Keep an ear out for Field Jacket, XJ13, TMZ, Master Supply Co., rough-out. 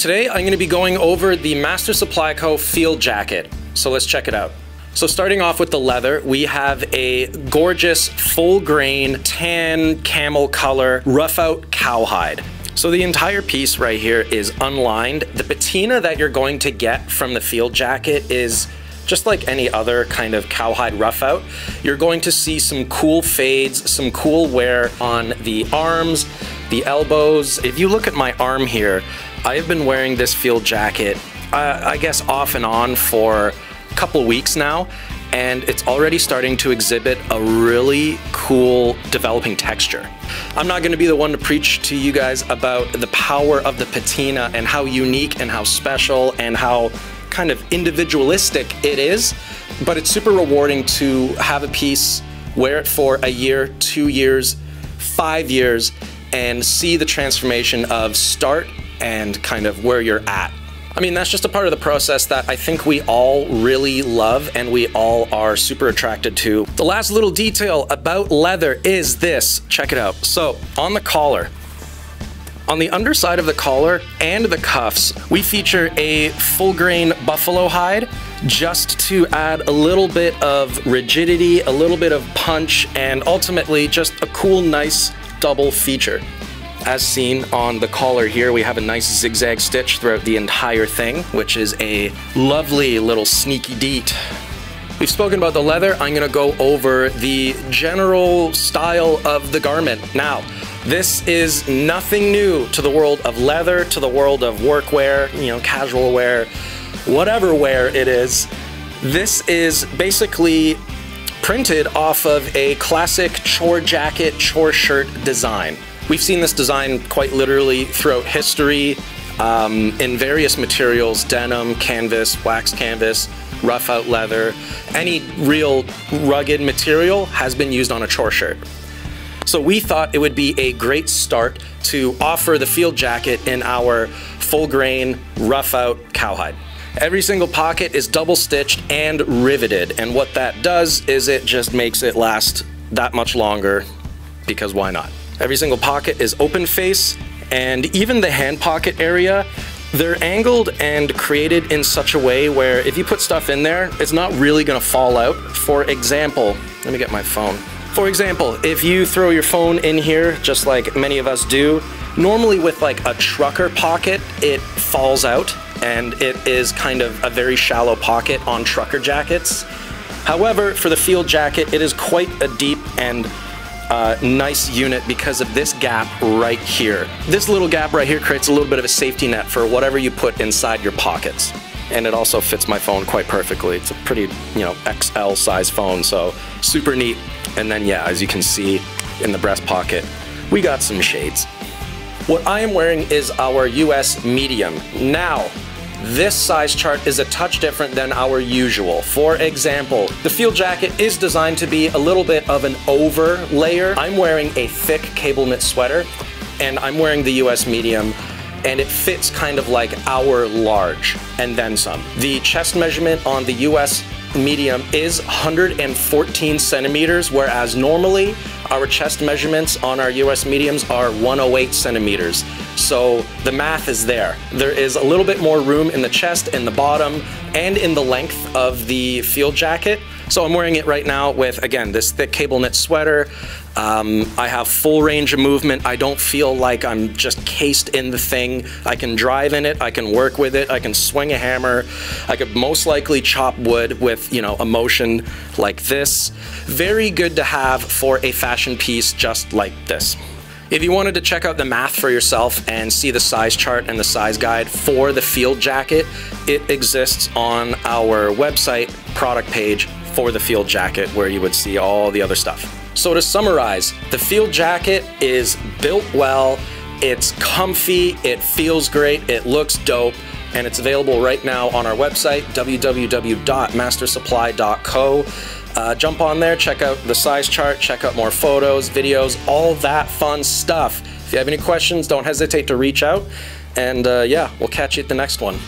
Today I'm going to be going over the Master Supply Co. field jacket, so let's check it out. So starting off with the leather, we have a gorgeous full grain tan camel color rough out cowhide. So the entire piece right here is unlined. The patina that you're going to get from the field jacket is just like any other kind of cowhide rough out. You're going to see some cool fades, some cool wear on the arms, the elbows. If you look at my arm here, I have been wearing this field jacket, I guess off and on for a couple weeks now, and it's already starting to exhibit a really cool developing texture. I'm not going to be the one to preach to you guys about the power of the patina and how unique and how special and how kind of individualistic it is, but it's super rewarding to have a piece, wear it for a year, 2 years, 5 years, and see the transformation of start and kind of where you're at. I mean, that's just a part of the process that I think we all really love and we all are super attracted to. The last little detail about leather is this. Check it out. So on the collar, on the underside of the collar and the cuffs, we feature a full grain buffalo hide just to add a little bit of rigidity, a little bit of punch, and ultimately just a cool, nice double feature. As seen on the collar here, we have a nice zigzag stitch throughout the entire thing, which is a lovely little sneaky deet. We've spoken about the leather. I'm gonna go over the general style of the garment. Now, this is nothing new to the world of leather, to the world of workwear, you know, casual wear, whatever wear it is. This is basically printed off of a classic chore jacket, chore shirt design. We've seen this design quite literally throughout history in various materials: denim, canvas, wax canvas, rough out leather. Any real rugged material has been used on a chore shirt. So we thought it would be a great start to offer the field jacket in our full grain rough out cowhide. Every single pocket is double stitched and riveted, and what that does is it just makes it last that much longer, because why not? Every single pocket is open face, and even the hand pocket area, they're angled and created in such a way where if you put stuff in there, it's not really gonna fall out. For example, let me get my phone. For example, if you throw your phone in here, just like many of us do, normally with like a trucker pocket, it falls out, and it is kind of a very shallow pocket on trucker jackets. However, for the field jacket, it is quite a deep and nice unit because of this gap right here. This little gap right here creates a little bit of a safety net for whatever you put inside your pockets. And it also fits my phone quite perfectly. It's a pretty, you know, XL size phone, so super neat. And then yeah, as you can see in the breast pocket, we got some shades. What I am wearing is our US medium. Now, this size chart is a touch different than our usual. For example, the field jacket is designed to be a little bit of an over layer. I'm wearing a thick cable knit sweater, and I'm wearing the US medium, and it fits kind of like our large and then some. The chest measurement on the US medium is 114 centimeters, whereas normally our chest measurements on our US mediums are 108 centimeters. So the math is there. There is a little bit more room in the chest, in the bottom, and in the length of the field jacket. So I'm wearing it right now with, again, this thick cable knit sweater. I have full range of movement. I don't feel like I'm just cased in the thing. I can drive in it, I can work with it, I can swing a hammer. I could most likely chop wood with, you know, a motion like this. Very good to have for a fashion piece just like this. If you wanted to check out the math for yourself and see the size chart and the size guide for the field jacket, it exists on our website product page for the field jacket, where you would see all the other stuff. So to summarize, the field jacket is built well, it's comfy, it feels great, it looks dope, and it's available right now on our website, www.mastersupply.co. Jump on there, check out the size chart, check out more photos, videos, all that fun stuff. If you have any questions, don't hesitate to reach out, and yeah, we'll catch you at the next one.